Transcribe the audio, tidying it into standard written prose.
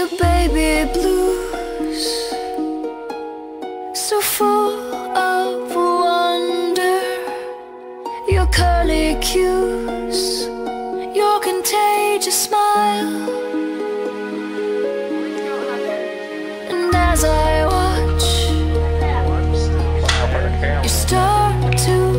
your baby blues, so full of wonder. Your curly cues, your contagious smile. And as I watch, you start to